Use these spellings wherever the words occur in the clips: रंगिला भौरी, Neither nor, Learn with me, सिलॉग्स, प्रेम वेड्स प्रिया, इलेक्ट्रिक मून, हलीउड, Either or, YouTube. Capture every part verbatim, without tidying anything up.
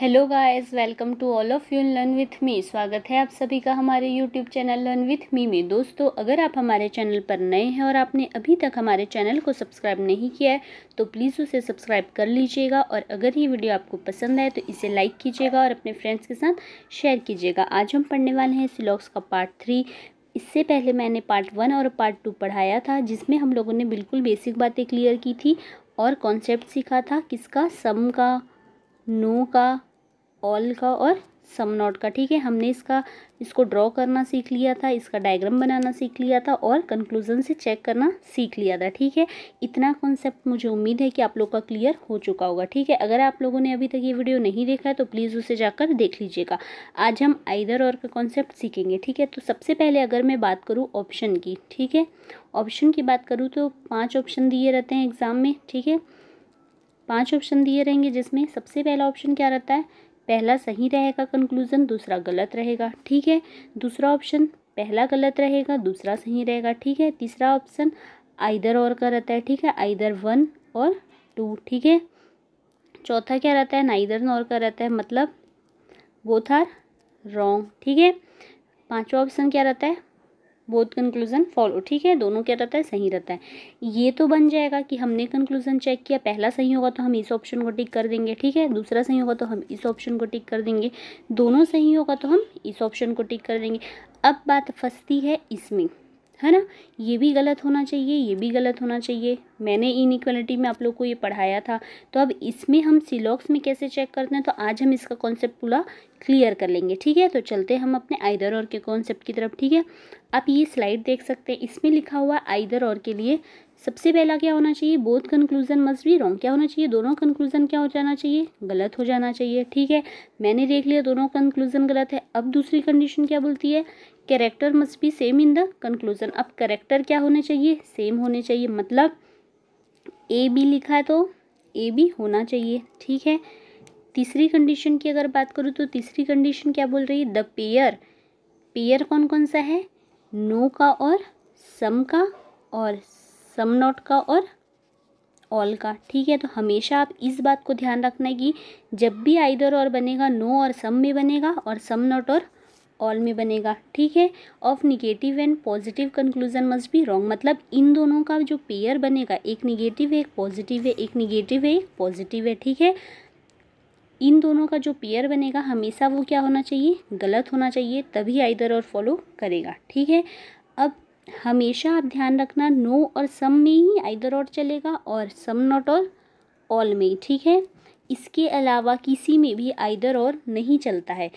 Hello guys, welcome to all of you learn with me. स्वागत है आप सभी का हमारे YouTube channel learn with me में। दोस्तों, अगर आप हमारे चैनल पर नए हैं और आपने अभी तक हमारे चैनल को सब्सक्राइब नहीं किया है तो प्लीज़ उसे सब्सक्राइब कर लीजिएगा। और अगर ये वीडियो आपको पसंद आए तो इसे लाइक कीजिएगा और अपने फ्रेंड्स के साथ शेयर कीजिएगा। आज हम पढ़ने वाले हैं सिलॉग्स का पार्ट थ्री। इससे पहले मैंने पार्ट वन और पार्ट टू पढ़ाया था, जिसमें हम लोगों ने बिल्कुल बेसिक बातें क्लियर की थी और कॉन्सेप्ट सीखा था किसका, सम का, नो का, ऑल का और सम नॉट का। ठीक है, हमने इसका इसको ड्रॉ करना सीख लिया था, इसका डायग्राम बनाना सीख लिया था और कंक्लूजन से चेक करना सीख लिया था। ठीक है, इतना कॉन्सेप्ट मुझे उम्मीद है कि आप लोग का क्लियर हो चुका होगा। ठीक है, अगर आप लोगों ने अभी तक ये वीडियो नहीं देखा है तो प्लीज़ उसे जाकर देख लीजिएगा। आज हम आइदर और का कॉन्सेप्ट सीखेंगे। ठीक है, तो सबसे पहले अगर मैं बात करूँ ऑप्शन की, ठीक है, ऑप्शन की बात करूँ तो पाँच ऑप्शन दिए रहते हैं एग्ज़ाम में। ठीक है, पाँच ऑप्शन दिए रहेंगे, जिसमें सबसे पहला ऑप्शन क्या रहता है, पहला सही रहेगा कंक्लूजन, दूसरा गलत रहेगा। ठीक है, दूसरा ऑप्शन पहला गलत रहेगा, दूसरा सही रहेगा। ठीक है, तीसरा ऑप्शन आइदर और का रहता है। ठीक है, आइदर वन और टू। ठीक है, चौथा क्या रहता है, नाइदर नॉर का रहता है, मतलब बोथ आर रॉन्ग। ठीक है, पांचवा ऑप्शन क्या रहता है, बोथ कंक्लूजन फॉलो। ठीक है, दोनों क्या रहता है, सही रहता है। ये तो बन जाएगा कि हमने कंक्लूजन चेक किया, पहला सही होगा तो हम इस ऑप्शन को टिक कर देंगे। ठीक है, दूसरा सही होगा तो हम इस ऑप्शन को टिक कर देंगे, दोनों सही होगा तो हम इस ऑप्शन को टिक कर देंगे। अब बात फंसती है इसमें, है ना, ये भी गलत होना चाहिए, ये भी गलत होना चाहिए। मैंने इनइक्वालिटी में आप लोग को ये पढ़ाया था, तो अब इसमें हम सिलॉग्स में कैसे चेक करते हैं, तो आज हम इसका कॉन्सेप्ट पूरा क्लियर कर लेंगे। ठीक है, तो चलते हैं हम अपने आइदर और के कॉन्सेप्ट की तरफ। ठीक है, आप ये स्लाइड देख सकते हैं, इसमें लिखा हुआ है आइदर और के लिए सबसे पहला क्या होना चाहिए, both conclusion must be wrong. क्या होना चाहिए, दोनों कंक्लूजन क्या हो जाना चाहिए, गलत हो जाना चाहिए। ठीक है, मैंने देख लिया दोनों कंक्लूजन गलत है। अब दूसरी कंडीशन क्या बोलती है, character must be same in the conclusion. अब कैरेक्टर क्या होने चाहिए, सेम होने चाहिए, मतलब ए बी लिखा है तो ए बी होना चाहिए। ठीक है, तीसरी कंडीशन की अगर बात करूँ तो तीसरी कंडीशन क्या बोल रही है, द पेयर। पेयर कौन कौन सा है, नो का और सम का और सम नॉट का और ऑल का। ठीक है, तो हमेशा आप इस बात को ध्यान रखना है कि जब भी आइदर और बनेगा, नो और सम में बनेगा और सम नॉट और ऑल में बनेगा। ठीक है, of negative and positive conclusion must be wrong, मतलब इन दोनों का जो पेयर बनेगा, एक निगेटिव है एक पॉजिटिव है, एक निगेटिव है एक पॉजिटिव है। ठीक है, इन दोनों का जो पेयर बनेगा हमेशा वो क्या होना चाहिए, गलत होना चाहिए, तभी आइदर और फॉलो करेगा। ठीक है, अब हमेशा आप ध्यान रखना, नो और सम में ही आइदर और चलेगा और सम नॉट और ऑल में ही। ठीक है, इसके अलावा किसी में भी आइदर और नहीं चलता है।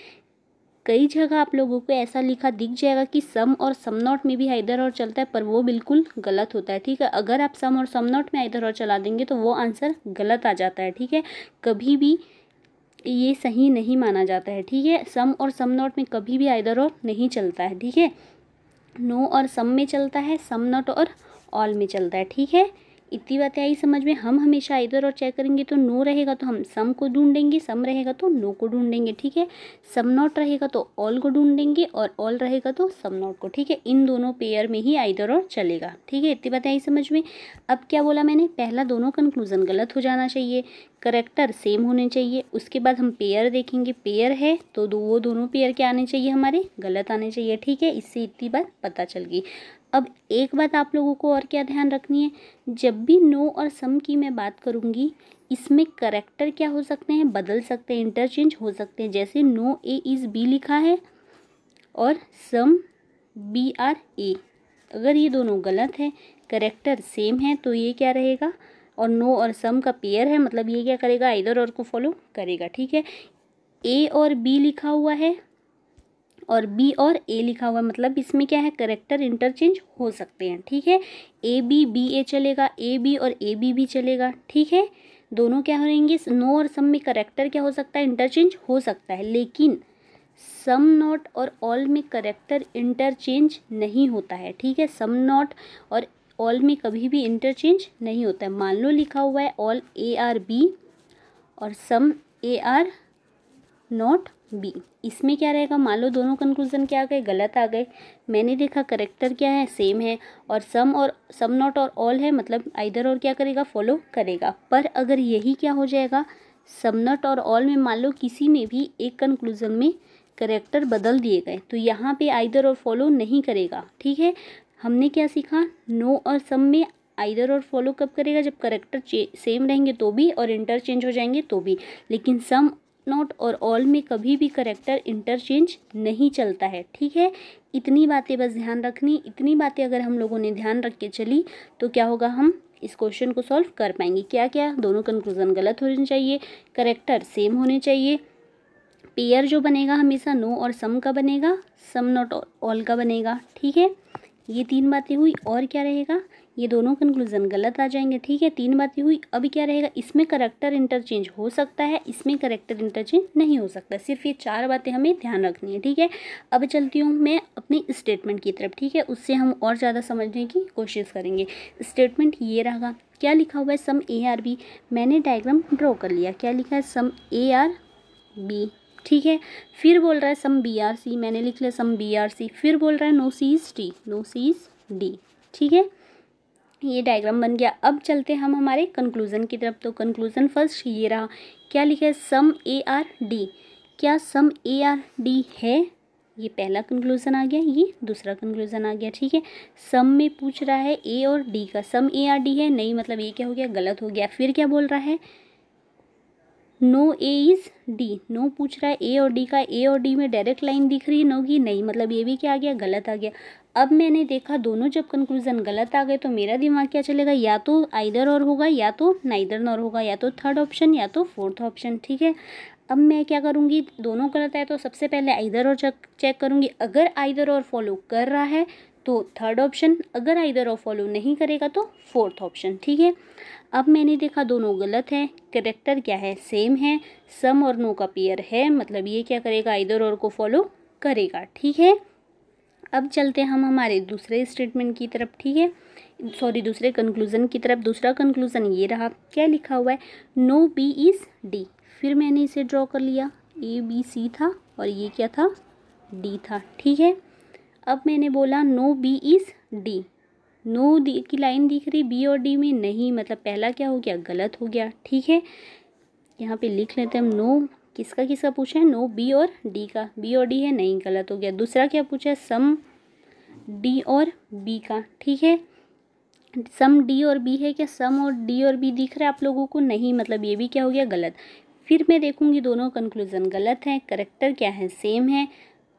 कई जगह आप लोगों को ऐसा लिखा दिख जाएगा कि सम और सम नॉट में भी आइदर और चलता है, पर वो बिल्कुल गलत होता है। ठीक है, अगर आप सम और सम नॉट में आइदर और चला देंगे तो वो आंसर गलत आ जाता है। ठीक है, कभी भी ये सही नहीं माना जाता है। ठीक है, सम और सम नॉट में कभी भी आइदर और नहीं चलता है। ठीक है, नो और सम में चलता है, सम नॉट और ऑल में चलता है। ठीक है, इतनी बातें आई समझ में। हम हमेशा आइदर और चेक करेंगे तो नो रहेगा तो हम सम को ढूंढेंगे, सम रहेगा तो नो को ढूंढेंगे। ठीक है, सम नॉट रहेगा तो ऑल को ढूंढेंगे और ऑल रहेगा तो सम नॉट को। ठीक है, इन दोनों पेयर में ही आइदर और चलेगा। ठीक है, इतनी बातें आई समझ में। अब क्या बोला मैंने, पहला दोनों कंक्लूजन गलत हो जाना चाहिए, करेक्टर सेम होने चाहिए, उसके बाद हम पेयर देखेंगे, पेयर है तो दो वो दोनों पेयर क्या आने चाहिए, हमारे गलत आने चाहिए। ठीक है, इससे इतनी बात पता चल गई। अब एक बात आप लोगों को और क्या ध्यान रखनी है, जब भी नो और सम की मैं बात करूंगी, इसमें करेक्टर क्या हो सकते हैं, बदल सकते हैं, इंटरचेंज हो सकते हैं। जैसे नो ए इज़ बी लिखा है और सम बी आर ए, अगर ये दोनों गलत है, करेक्टर सेम है तो ये क्या रहेगा, और नो और सम का पेयर है मतलब ये क्या करेगा, आइदर और को फॉलो करेगा। ठीक है, ए और बी लिखा हुआ है और बी और ए लिखा हुआ है, मतलब इसमें क्या है, करेक्टर इंटरचेंज हो सकते हैं। ठीक है, ए बी बी ए चलेगा, ए बी और ए बी भी चलेगा। ठीक है, दोनों क्या हो रहेंगे, नो और सम में करेक्टर क्या हो सकता है, इंटरचेंज हो सकता है, लेकिन सम नॉट और ऑल में करेक्टर इंटरचेंज नहीं होता है। ठीक है, सम नॉट और ऑल में कभी भी इंटरचेंज नहीं होता है। मान लो लिखा हुआ है ऑल ए आर बी और some A are not B, इसमें क्या रहेगा, मान लो दोनों कंक्लूजन क्या आ गए, गलत आ गए, मैंने देखा करेक्टर क्या है, सेम है और सम और सम नॉट और ऑल है, मतलब आइदर और क्या करेगा, फॉलो करेगा। पर अगर यही क्या हो जाएगा, सबनट और ऑल में मान लो किसी में भी एक कंक्लूजन में करेक्टर बदल दिए गए तो यहाँ पे आइदर और फॉलो नहीं करेगा। ठीक है, हमने क्या सीखा, नो और सम में आइदर और फॉलो कब करेगा, जब करेक्टर सेम रहेंगे तो भी और इंटरचेंज हो जाएंगे तो भी, लेकिन सम नॉट और ऑल में कभी भी करेक्टर इंटरचेंज नहीं चलता है। ठीक है, इतनी बातें बस ध्यान रखनी, इतनी बातें अगर हम लोगों ने ध्यान रख के चली तो क्या होगा, हम इस क्वेश्चन को सॉल्व कर पाएंगे। क्या क्या, दोनों कंक्लूजन गलत होने चाहिए, करेक्टर सेम होने चाहिए, पेयर जो बनेगा हमेशा नो और सम का बनेगा, सम नॉट ऑल का बनेगा। ठीक है, ये तीन बातें हुई और क्या रहेगा, ये दोनों कंक्लूजन गलत आ जाएंगे। ठीक है, तीन बातें हुई, अब क्या रहेगा, इसमें करेक्टर इंटरचेंज हो सकता है, इसमें करेक्टर इंटरचेंज नहीं हो सकता। सिर्फ ये चार बातें हमें ध्यान रखनी है। ठीक है, अब चलती हूँ मैं अपने स्टेटमेंट की तरफ। ठीक है, उससे हम और ज़्यादा समझने की कोशिश करेंगे। स्टेटमेंट ये रहेगा, क्या लिखा हुआ है, सम ए आर बी, मैंने डायग्राम ड्रॉ कर लिया, क्या लिखा है, सम ए आर बी। ठीक है, फिर बोल रहा है सम बी आर सी, मैंने लिख लिया सम बी आर सी, फिर बोल रहा है no C is D, no C is D. ठीक है, ये डायग्राम बन गया। अब चलते हम हमारे कंक्लूजन की तरफ। तो कंक्लूजन फर्स्ट ये रहा, क्या लिखा है, सम ए आर डी, क्या सम ए आर डी है, ये पहला कंक्लूजन आ गया, ये दूसरा कंक्लूजन आ गया। ठीक है, सम में पूछ रहा है ए और डी का, सम ए आर डी है, नहीं, मतलब ये क्या हो गया, गलत हो गया। फिर क्या बोल रहा है, no A is D, no पूछ रहा है ए और डी का, ए और डी में डायरेक्ट लाइन दिख रही है नो की, नहीं, मतलब ये भी क्या आ गया, गलत आ गया। अब मैंने देखा दोनों जब कंक्लूजन गलत आ गए तो मेरा दिमाग क्या चलेगा, या तो आइदर और होगा, या तो नाइदर नॉर होगा, या तो थर्ड ऑप्शन, या तो फोर्थ ऑप्शन। ठीक है, अब मैं क्या करूँगी, दोनों गलत है तो सबसे पहले आइदर और चेक करूँगी, अगर आइदर और फॉलो कर रहा है तो थर्ड ऑप्शन, अगर आइदर और फॉलो नहीं करेगा तो फोर्थ ऑप्शन। ठीक है, अब मैंने देखा दोनों गलत हैं, करेक्टर क्या है, सेम है, सम और नो का पेयर है, मतलब ये क्या करेगा, आइदर और को फॉलो करेगा। ठीक है, अब चलते हम हमारे दूसरे स्टेटमेंट की तरफ। ठीक है, सॉरी दूसरे कंक्लूजन की तरफ। दूसरा कंक्लूजन ये रहा, क्या लिखा हुआ है, नो बी इज डी, फिर मैंने इसे ड्रॉ कर लिया, ए बी सी था और ये क्या था, डी था। ठीक है, अब मैंने बोला no B is D, no D की लाइन दिख रही बी और डी में, नहीं, मतलब पहला क्या हो गया, गलत हो गया। ठीक है, यहाँ पे लिख लेते हैं हम, नो किसका किसका पूछा है, नो बी और डी का, बी और डी है, नहीं, गलत हो गया। दूसरा क्या पूछा है, सम डी और बी का। ठीक है, सम डी और बी है, क्या सम और डी और बी दिख रहा है आप लोगों को, नहीं, मतलब ये भी क्या हो गया, गलत। फिर मैं देखूँगी दोनों कंक्लूजन गलत हैं, करेक्टर क्या है, सेम है,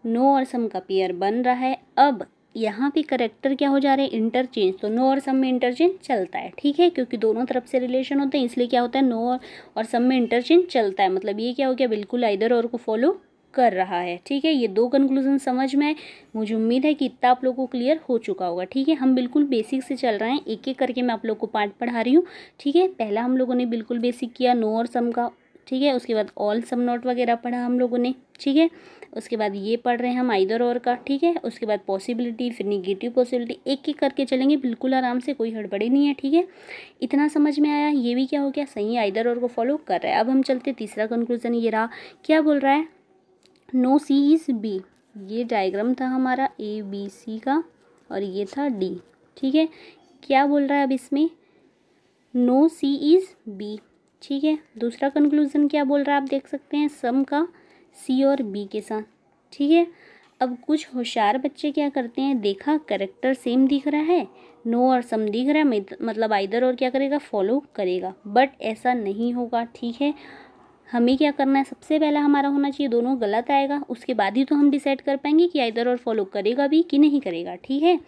नो और सम का पेयर बन रहा है। अब यहाँ पे करेक्टर क्या हो जा रहे हैं, इंटरचेंज, तो नो और सम में इंटरचेंज चलता है। ठीक है, क्योंकि दोनों तरफ से रिलेशन होते हैं, इसलिए क्या होता है, नो और सम में इंटरचेंज चलता है, मतलब ये क्या हो गया, बिल्कुल आइदर और को फॉलो कर रहा है। ठीक है, ये दो कंक्लूजन समझ में आए, मुझे उम्मीद है कि इतना आप लोगों को क्लियर हो चुका होगा। ठीक है, हम बिल्कुल बेसिक से चल रहे हैं, एक एक करके मैं आप लोग को पार्ट पढ़ा रही हूँ। ठीक है, पहला हम लोगों ने बिल्कुल बेसिक किया, नो और सम का। ठीक है, उसके बाद ऑल सम नॉट वगैरह पढ़ा हम लोगों ने। ठीक है, उसके बाद ये पढ़ रहे हैं हम आइदर और का। ठीक है, उसके बाद पॉसिबिलिटी, फिर निगेटिव पॉसिबिलिटी, एक एक करके चलेंगे, बिल्कुल आराम से, कोई हड़बड़ी नहीं है। ठीक है, इतना समझ में आया, ये भी क्या हो गया, सही, आइदर और को फॉलो कर रहा है। अब हम चलते तीसरा कंक्लूजन ये रहा, क्या बोल रहा है, नो सी इज बी, ये डायग्राम था हमारा ए बी सी का और ये था डी। ठीक है, क्या बोल रहा है अब इसमें, नो सी इज बी। ठीक है, दूसरा कंक्लूजन क्या बोल रहा है आप देख सकते हैं, सम का सी और बी के साथ। ठीक है, अब कुछ होशियार बच्चे क्या करते हैं, देखा करेक्टर सेम दिख रहा है, नो और सम दिख रहा है, मतलब आइदर और क्या करेगा, फॉलो करेगा, बट ऐसा नहीं होगा। ठीक है, हमें क्या करना है, सबसे पहला हमारा होना चाहिए दोनों गलत आएगा, उसके बाद ही तो हम डिसाइड कर पाएंगे कि आइदर और फॉलो करेगा भी कि नहीं करेगा। ठीक है,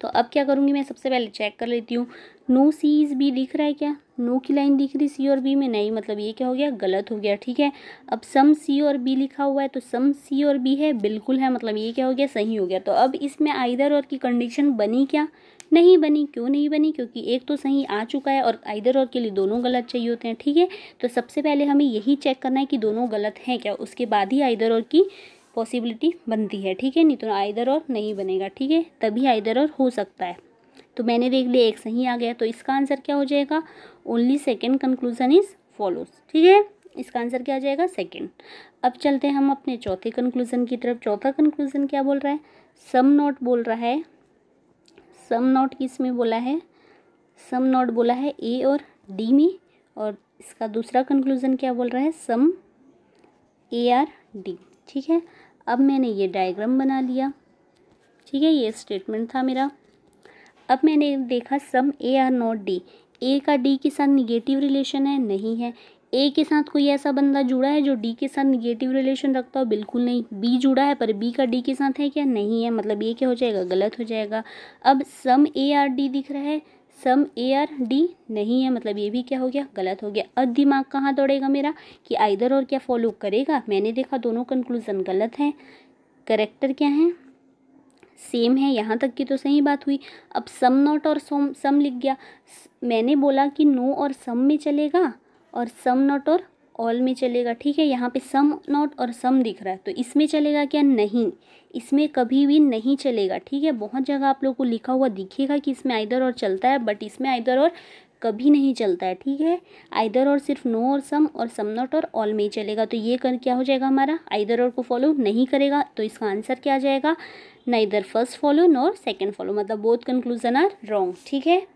तो अब क्या करूँगी मैं, सबसे पहले चेक कर लेती हूँ, नो सी इज बी दिख रहा है, क्या नो की लाइन दिख रही सी और बी में, नहीं, मतलब ये क्या हो गया, गलत हो गया। ठीक है, अब सम सी और बी लिखा हुआ है, तो सम सी और बी है, बिल्कुल है, मतलब ये क्या हो गया, सही हो गया। तो अब इसमें आइदर और की कंडीशन बनी क्या, नहीं बनी। क्यों नहीं बनी, क्योंकि एक तो सही आ चुका है और आइदर और के लिए दोनों गलत चाहिए होते हैं। ठीक है, तो सबसे पहले हमें यही चेक करना है कि दोनों गलत हैं क्या, उसके बाद ही आइदर और की पॉसिबिलिटी बनती है। ठीक है, नहीं तो आइदर और नहीं बनेगा। ठीक है, तभी आइदर और हो सकता है। तो मैंने देख लिया एक सही आ गया, तो इसका आंसर क्या हो जाएगा, only second conclusion is follows. ठीक है, इसका आंसर क्या आ जाएगा, सेकेंड। अब चलते हैं हम अपने चौथे कंक्लूजन की तरफ। चौथा कंक्लूजन क्या बोल रहा है, सम नॉट बोल रहा है, सम नॉट किस में बोला है, सम नॉट बोला है ए और डी में, और इसका दूसरा कंक्लूजन क्या बोल रहा है, सम ए आर डी। ठीक है, अब मैंने ये डायग्राम बना लिया। ठीक है, ये स्टेटमेंट था मेरा। अब मैंने देखा some A are not D, A का डी के साथ निगेटिव रिलेशन है, नहीं है। ए के साथ कोई ऐसा बंदा जुड़ा है जो डी के साथ निगेटिव रिलेशन रखता हो, बिल्कुल नहीं। बी जुड़ा है पर बी का डी के साथ है क्या, नहीं है, मतलब ये क्या हो जाएगा, गलत हो जाएगा। अब सम ए आर डी दिख रहा है, सम ए आर डी नहीं है, मतलब ये भी क्या हो गया, गलत हो गया। अब दिमाग कहाँ दौड़ेगा मेरा कि आइदर और क्या फॉलो करेगा। मैंने देखा दोनों कंक्लूजन गलत हैं, करेक्टर क्या है, सेम है, यहाँ तक की तो सही बात हुई। अब सम नॉट और सम सम लिख गया। मैंने बोला कि नो और सम में चलेगा और सम नॉट और ऑल में चलेगा। ठीक है, यहाँ पे सम नॉट और सम दिख रहा है तो इसमें चलेगा क्या, नहीं, इसमें कभी भी नहीं चलेगा। ठीक है, बहुत जगह आप लोग को लिखा हुआ दिखेगा कि इसमें आइदर और चलता है, बट इसमें आइदर और कभी नहीं चलता है। ठीक है, आइदर और सिर्फ नो और सम और सम नॉट और ऑल में ही चलेगा। तो ये कर क्या हो जाएगा हमारा, आइदर और को फॉलो नहीं करेगा। तो इसका आंसर क्या आ जाएगा, neither first follow nor second follow, मतलब बोथ कंक्लूजन आर रॉन्ग। ठीक है,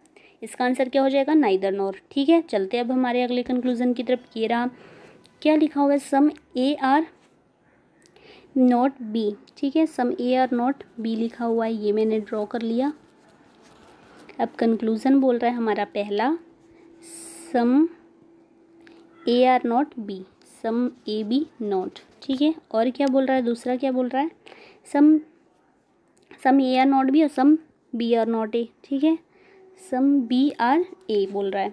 इसका आंसर क्या हो जाएगा, नाइदर नॉर। ठीक है, चलते अब हमारे अगले कंक्लूजन की तरफ। ये रहा, क्या लिखा हुआ है, some A are not B. ठीक है, some A are not B लिखा हुआ है, ये मैंने ड्रॉ कर लिया। अब कंक्लूजन बोल रहा है हमारा पहला, some A are not B, some A B not. ठीक है, और क्या बोल रहा है, दूसरा क्या बोल रहा है, some some A are not B और some B are not A. ठीक है, सम बी आर ए बोल रहा है।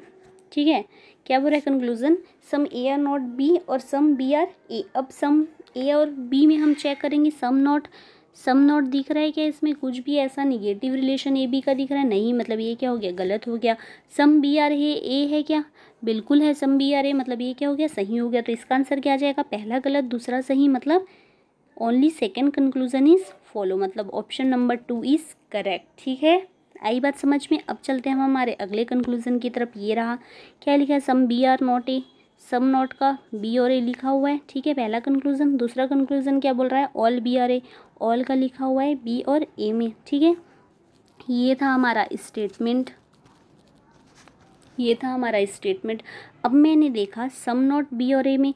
ठीक है, क्या बोल रहा है conclusion, some A are not B और सम बी आर ए। अब सम ए और बी में हम चेक करेंगे, सम नॉट सम नॉट दिख रहा है क्या, इसमें कुछ भी ऐसा निगेटिव रिलेशन ए बी का दिख रहा है, नहीं, मतलब ये क्या हो गया, गलत हो गया। सम बी आर ए ए है क्या, बिल्कुल है, सम बी आर ए, मतलब ये क्या हो गया, सही हो गया। तो इसका आंसर क्या आ जाएगा, पहला गलत दूसरा सही, मतलब only second conclusion is follow, मतलब option number two is correct. ठीक है, आई बात समझ में। अब चलते हैं हम हमारे अगले कंक्लूजन की तरफ। ये रहा, क्या लिखा है, some B are not A, some not का बी और ए लिखा हुआ है। ठीक है, पहला कंक्लूजन। दूसरा कंक्लूजन क्या बोल रहा है, all B are A, all का लिखा हुआ है बी और ए में। ठीक है, ये था हमारा स्टेटमेंट, ये था हमारा स्टेटमेंट। अब मैंने देखा सम नॉट बी और ए में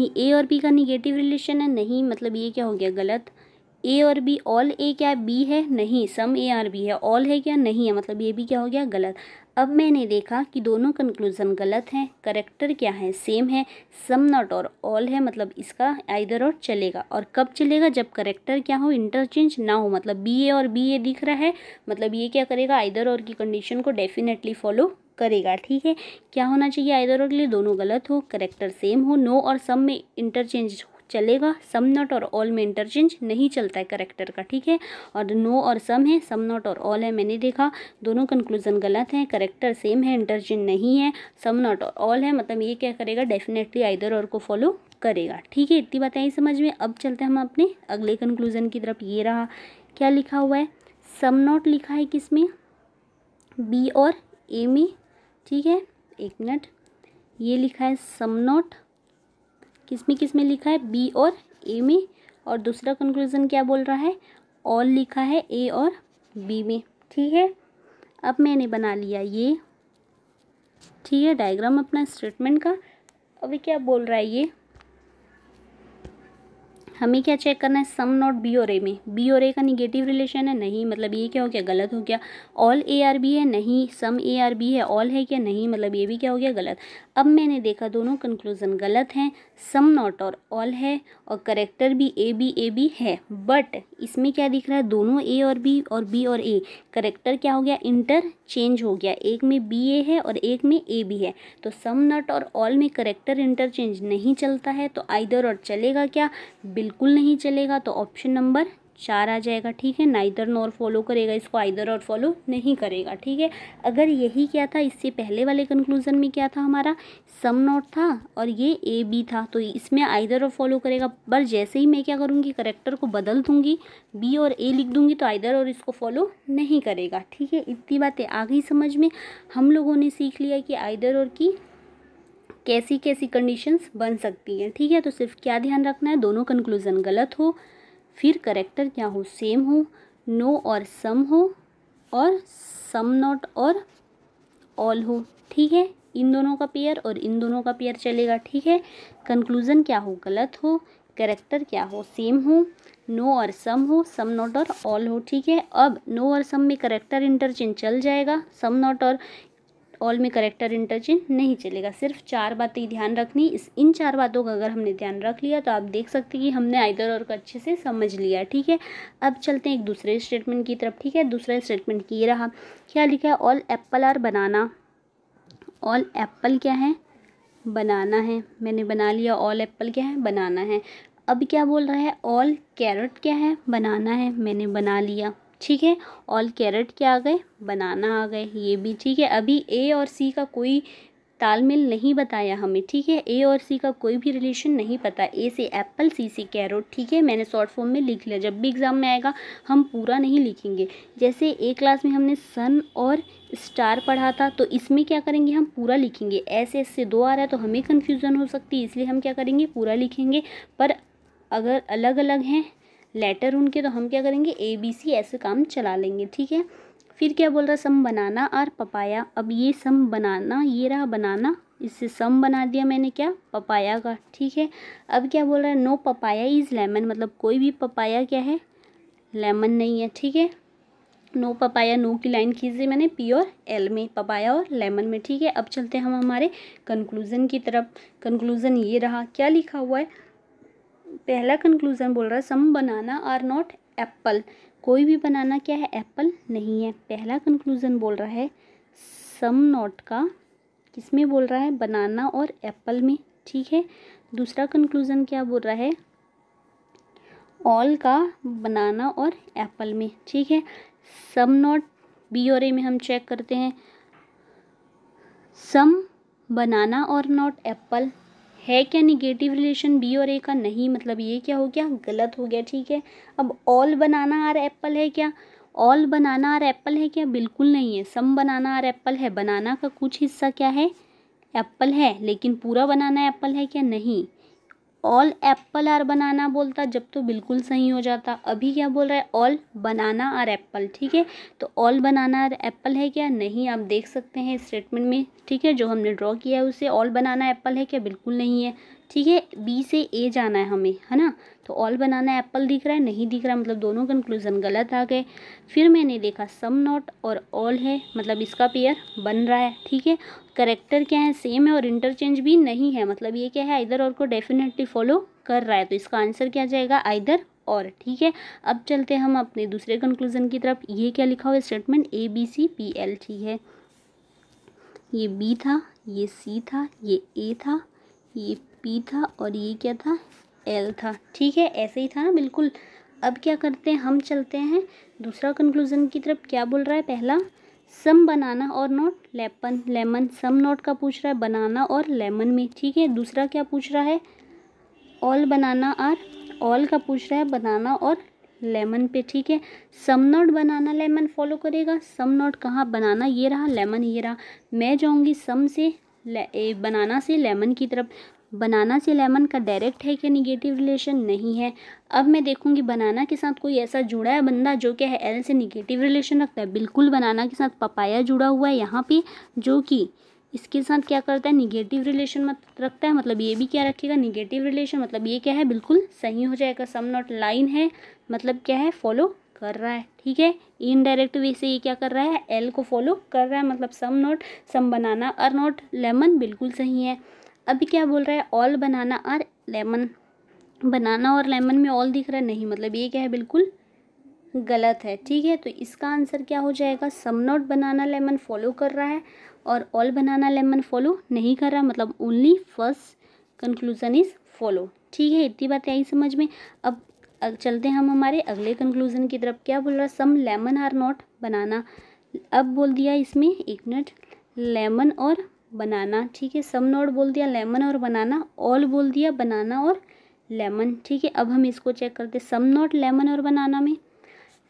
ए और बी का निगेटिव रिलेशन है, नहीं, मतलब ये क्या हो गया, गलत। ए और बी, ऑल ए क्या बी है, नहीं, सम ए आर बी है, ऑल है क्या, नहीं है, मतलब ये भी क्या हो गया, गलत। अब मैंने देखा कि दोनों कंक्लूजन गलत हैं, करेक्टर क्या है, सेम है, सम नॉट और ऑल है, मतलब इसका आइदर और चलेगा। और कब चलेगा, जब करेक्टर क्या हो, इंटरचेंज ना हो, मतलब बी ए और बी ए दिख रहा है, मतलब ये क्या करेगा, आइदर और की कंडीशन को डेफिनेटली फॉलो करेगा। ठीक है, क्या होना चाहिए आइदर और के लिए, दोनों गलत हो, करेक्टर सेम हो, नो और सम में इंटरचेंज चलेगा, सम नॉट और ऑल में इंटरचेंज नहीं चलता है करेक्टर का। ठीक है, और नो और सम है, सम नॉट और ऑल है, मैंने देखा दोनों कंक्लूजन गलत हैं, करेक्टर सेम है, इंटरचेंज नहीं है, सम नॉट और ऑल है, मतलब ये क्या करेगा, डेफिनेटली आइदर और को फॉलो करेगा। ठीक है, इतनी बातें आई समझ में। अब चलते हैं हम अपने अगले कंक्लूजन की तरफ। ये रहा, क्या लिखा हुआ है, सम नॉट लिखा है किसमें, बी और ए में। ठीक है, एक मिनट, ये लिखा है सम नॉट किसमें किसमें लिखा है, बी और ए में। और दूसरा कंक्लूजन क्या बोल रहा है, ऑल लिखा है ए और बी में। ठीक है, अब मैंने बना लिया ये, ठीक है, डायग्राम अपना स्टेटमेंट का। अभी क्या बोल रहा है ये, हमें क्या चेक करना है, सम नॉट बी और ए में, बी और ए का निगेटिव रिलेशन है, नहीं, मतलब ये क्या हो गया, गलत हो गया। ऑल ए आर बी है, नहीं, सम ए आर बी है, ऑल है क्या, नहीं, मतलब ये भी क्या हो गया, गलत। अब मैंने देखा दोनों कंक्लूजन गलत हैं, सम नॉट और ऑल है, और करेक्टर भी ए बी ए बी है, बट इसमें क्या दिख रहा है, दोनों ए और बी और बी और ए, करेक्टर क्या हो गया, इंटरचेंज हो गया, एक में बी ए है और एक में ए बी है। तो सम नॉट और ऑल में करेक्टर इंटरचेंज नहीं चलता है, तो आइदर और चलेगा क्या, बिल्कुल नहीं चलेगा। तो ऑप्शन नंबर चार आ जाएगा। ठीक है, नाइदर नॉर फॉलो करेगा, इसको आइदर और फॉलो नहीं करेगा। ठीक है, अगर यही क्या था, इससे पहले वाले कंक्लूजन में क्या था हमारा, सम नॉट था और ये ए बी था, तो इसमें आइदर और फॉलो करेगा। पर जैसे ही मैं क्या करूँगी, करेक्टर को बदल दूंगी, बी और ए लिख दूंगी, तो आइदर और इसको फॉलो नहीं करेगा। ठीक है, इतनी बातें आ गई समझ में। हम लोगों ने सीख लिया कि आइदर और की कैसी कैसी कंडीशंस बन सकती हैं। ठीक है, तो सिर्फ क्या ध्यान रखना है, दोनों कंक्लूजन गलत हो, फिर करेक्टर क्या हो, सेम हो, नो और सम हो, और सम नॉट और ऑल हो। ठीक है, इन दोनों का पेयर और इन दोनों का पेयर चलेगा, ठीक है। कंक्लूजन क्या हो, गलत हो। करेक्टर क्या हो, सेम हो। नो और सम हो, सम नॉट और ऑल हो, ठीक है। अब नो और सम में करेक्टर इंटरचेंज चल जाएगा, सम नॉट और ऑल में करेक्टर इंटरचेंज नहीं चलेगा। सिर्फ चार बातें ध्यान रखनी, इस इन चार बातों का अगर हमने ध्यान रख लिया तो आप देख सकते हैं कि हमने आइदर और को अच्छे से समझ लिया, ठीक है। अब चलते हैं एक दूसरे स्टेटमेंट की तरफ, ठीक है। दूसरा स्टेटमेंट ये रहा, क्या लिखा है, all apple are banana. All apple क्या है, बनाना है। मैंने बना लिया, ऑल एप्पल क्या है, बनाना है। अब क्या बोल रहा है, ऑल कैरेट क्या है, बनाना है। मैंने बना लिया, ठीक है। ऑल कैरेट क्या आ गए, बनाना आ गए, ये भी ठीक है। अभी ए और सी का कोई तालमेल नहीं बताया हमें, ठीक है। ए और सी का कोई भी रिलेशन नहीं पता, ए से एप्पल, सी से कैरोट, ठीक है। मैंने शॉर्ट फॉर्म में लिख लिया, जब भी एग्ज़ाम में आएगा हम पूरा नहीं लिखेंगे। जैसे ए क्लास में हमने सन और स्टार पढ़ा था, तो इसमें क्या करेंगे, हम पूरा लिखेंगे। ऐसे इससे दो आ रहा है तो हमें कन्फ्यूज़न हो सकती है, इसलिए हम क्या करेंगे, पूरा लिखेंगे। पर अगर अलग अलग हैं लेटर उनके, तो हम क्या करेंगे, ए बी सी ऐसे काम चला लेंगे, ठीक है। फिर क्या बोल रहा है, सम बनाना और पपाया। अब ये सम बनाना, ये रहा बनाना, इससे सम बना दिया मैंने क्या, पपाया का, ठीक है। अब क्या बोल रहा है, नो पपाया इज़ लेमन, मतलब कोई भी पपाया क्या है, लेमन नहीं है, ठीक है। नो पपाया, नो की लाइन खींच दी मैंने पी और एल में, पपाया और लेमन में, ठीक है। अब चलते हैं हम हमारे कंक्लूज़न की तरफ। कंक्लूज़न ये रहा, क्या लिखा हुआ है, पहला कंक्लूज़न बोल रहा है some banana are not apple, कोई भी बनाना क्या है, एप्पल नहीं है। पहला कंक्लूज़न बोल रहा है सम नॉट का, किसमें बोल रहा है, बनाना और एप्पल में, ठीक है। दूसरा कंक्लूज़न क्या बोल रहा है, ऑल का बनाना और एप्पल में, ठीक है। सम नॉट, बी और ए में हम चेक करते हैं, सम बनाना और नॉट एप्पल है क्या, निगेटिव रिलेशन बी और ए का नहीं, मतलब ये क्या हो गया, गलत हो गया, ठीक है। अब ऑल बनाना आर एप्पल है क्या, ऑल बनाना आर एप्पल है क्या, बिल्कुल नहीं है। सम बनाना आर एप्पल है, बनाना का कुछ हिस्सा क्या है, एप्पल है, लेकिन पूरा बनाना एप्पल है क्या, नहीं। ऑल एप्पल आर बनाना बोलता जब तो बिल्कुल सही हो जाता, अभी क्या बोल रहा है, ऑल बनाना आर एप्पल, ठीक है। तो ऑल बनाना आर एप्पल है क्या, नहीं, आप देख सकते हैं स्टेटमेंट में, ठीक है। जो हमने ड्रॉ किया है उसे, ऑल बनाना एप्पल है क्या, बिल्कुल नहीं है, ठीक है। बी से ए जाना है हमें, है ना, तो ऑल बनाना एप्पल दिख रहा है, नहीं दिख रहा, मतलब दोनों कंक्लूज़न गलत आ गए। फिर मैंने देखा सम नॉट और ऑल है, मतलब इसका पेयर बन रहा है, ठीक है। करेक्टर क्या है, सेम है और इंटरचेंज भी नहीं है, मतलब ये क्या है, आइदर और को डेफिनेटली फॉलो कर रहा है, तो इसका आंसर क्या जाएगा, आइदर और, ठीक है। अब चलते हैं हम अपने दूसरे कंक्लूज़न की तरफ। ये क्या लिखा हुआ है, statement A B C P L, ठीक है। ये बी था, ये सी था, ये ए था, ये पी था और ये क्या था, एल था, ठीक है। ऐसे ही था ना, बिल्कुल। अब क्या करते हैं, हम चलते हैं दूसरा कंक्लूज़न की तरफ। क्या बोल रहा है, पहला सम बनाना और नॉट लेपन लेमन, सम नॉट का पूछ रहा है, बनाना और लेमन में, ठीक है। दूसरा क्या पूछ रहा है, ऑल बनाना और ऑल का पूछ रहा है, बनाना और लेमन पे, ठीक है। Some not banana lemon follow करेगा, सम नॉट कहाँ, बनाना ये रहा, लेमन ये रहा। मैं जाऊँगी सम से ए, बनाना से लेमन की तरफ, बनाना से लेमन का डायरेक्ट है क्या, निगेटिव रिलेशन नहीं है। अब मैं देखूंगी बनाना के साथ कोई ऐसा जुड़ा है बंदा जो क्या है, एल से निगेटिव रिलेशन रखता है, बिल्कुल। बनाना के साथ पपाया जुड़ा हुआ है यहाँ पे, जो कि इसके साथ क्या करता है, निगेटिव रिलेशन मत रखता है, मतलब ये भी क्या रखेगा, निगेटिव रिलेशन, मतलब ये क्या है, बिल्कुल सही हो जाएगा। सम नॉट लाइन है, मतलब क्या है, फॉलो कर रहा है, ठीक है। इनडायरेक्ट वे से ये क्या कर रहा है, एल को फॉलो कर रहा है, मतलब सम नॉट, सम बनाना और नॉट लेमन बिल्कुल सही है। अभी क्या बोल रहा है, ऑल बनाना और लेमन, बनाना और लेमन में ऑल दिख रहा है, नहीं, मतलब ये क्या है, बिल्कुल गलत है, ठीक है। तो इसका आंसर क्या हो जाएगा, some not banana lemon follow कर रहा है और ऑल बनाना लेमन फॉलो नहीं कर रहा, मतलब only first conclusion is follow, ठीक है। इतनी बातें आई समझ में। अब चलते हैं हम हमारे अगले कंक्लूजन की तरफ। क्या बोल रहा है, some lemon are not banana. अब बोल दिया इसमें, एक मिनट, लेमन और बनाना, ठीक है। सम नॉट बोल दिया, लेमन और बनाना, ऑल बोल दिया, बनाना और लेमन, ठीक है। अब हम इसको चेक करते हैं, सम नॉट लेमन और बनाना में,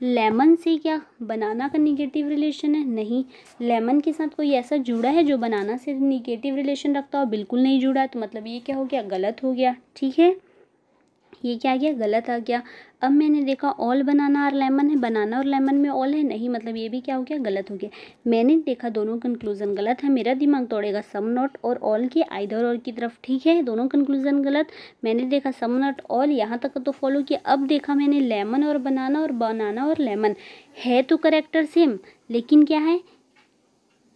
लेमन से क्या, बनाना का निगेटिव रिलेशन है, नहीं। लेमन के साथ कोई ऐसा जुड़ा है जो बनाना से निगेटिव रिलेशन रखता हो, बिल्कुल नहीं जुड़ा, तो मतलब ये क्या हो गया, गलत हो गया, ठीक है। ये क्या आ गया, गलत आ गया। अब मैंने देखा ऑल बनाना और लेमन है, बनाना और लेमन में ऑल है नहीं, मतलब ये भी क्या हो गया, गलत हो गया। मैंने देखा दोनों कंक्लूजन गलत है, मेरा दिमाग दौड़ेगा सम नॉट और ऑल की आइदर और की तरफ, ठीक है, दोनों कंक्लूजन गलत। मैंने देखा सम नॉट ऑल, यहाँ तक तो फॉलो किया। अब देखा मैंने लेमन और बनाना, और बनाना और लेमन है तो करेक्टर सेम, लेकिन क्या है,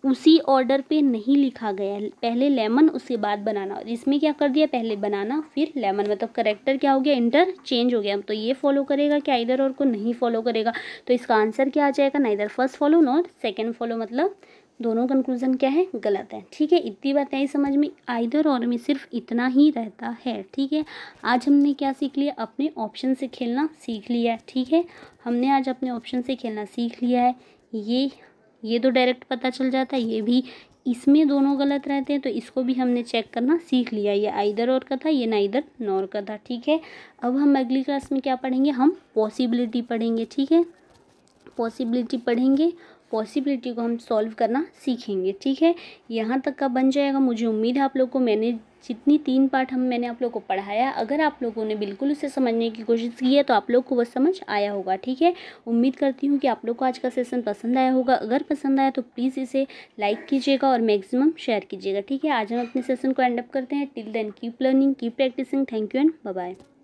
उसी ऑर्डर पे नहीं लिखा गया, पहले लेमन उसके बाद बनाना, और इसमें क्या कर दिया, पहले बनाना फिर लेमन, मतलब करेक्टर क्या हो गया, इंटर चेंज हो गया। तो ये फॉलो करेगा क्या, आइदर और को नहीं फॉलो करेगा, तो इसका आंसर क्या आ जाएगा, neither first follow not second follow, मतलब दोनों कंक्लूजन क्या है, गलत है। ठीक है, इतनी बातें आई समझ में, आइदर और में सिर्फ इतना ही रहता है। ठीक है, आज हमने क्या सीख लिया, अपने ऑप्शन से खेलना सीख लिया है। ठीक है, हमने आज अपने ऑप्शन से खेलना सीख लिया है। ये ये तो डायरेक्ट पता चल जाता है, ये भी, इसमें दोनों गलत रहते हैं, तो इसको भी हमने चेक करना सीख लिया। ये आइदर और का था, ये नाइदर नॉर का था। ठीक है, अब हम अगली क्लास में क्या पढ़ेंगे, हम पॉसिबिलिटी पढ़ेंगे। ठीक है, पॉसिबिलिटी पढ़ेंगे, पॉसिबिलिटी को हम सॉल्व करना सीखेंगे। ठीक है, यहाँ तक का बन जाएगा। मुझे उम्मीद है आप लोग को मैंने जितनी तीन पार्ट हम मैंने आप लोग को पढ़ाया, अगर आप लोगों ने बिल्कुल उसे समझने की कोशिश की है तो आप लोग को वह समझ आया होगा। ठीक है, उम्मीद करती हूँ कि आप लोग को आज का सेशन पसंद आया होगा। अगर पसंद आया तो प्लीज़ इसे लाइक कीजिएगा और मैक्सिमम शेयर कीजिएगा। ठीक है, आज हम अपने सेशन को एंड अप करते हैं। Till then keep learning, keep practising. Thank you and bye bye.